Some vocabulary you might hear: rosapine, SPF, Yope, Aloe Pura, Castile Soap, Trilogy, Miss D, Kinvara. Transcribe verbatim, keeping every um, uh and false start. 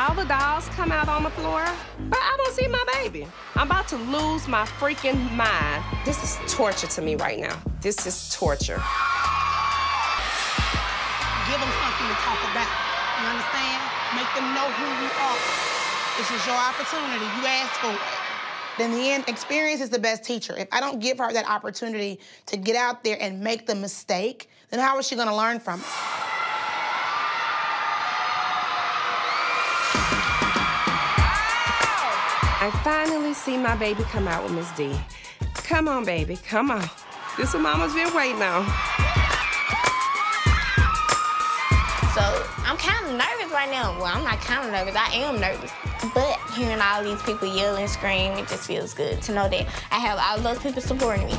all the dolls come out on the floor, but I don't see my baby. I'm about to lose my freaking mind. This is torture to me right now. This is torture. Give them something to talk about. You understand? Make them know who you are. This is your opportunity. You asked for it. In the end, experience is the best teacher. If I don't give her that opportunity to get out there and make the mistake, then how is she gonna learn from it? Wow. I finally see my baby come out with Miss D. Come on, baby, come on. This is what Mama's been waiting on. So I'm kind of nervous right now. Well, I'm not kind of nervous, I am nervous. But hearing all these people yell and scream, it just feels good to know that I have all those people supporting me.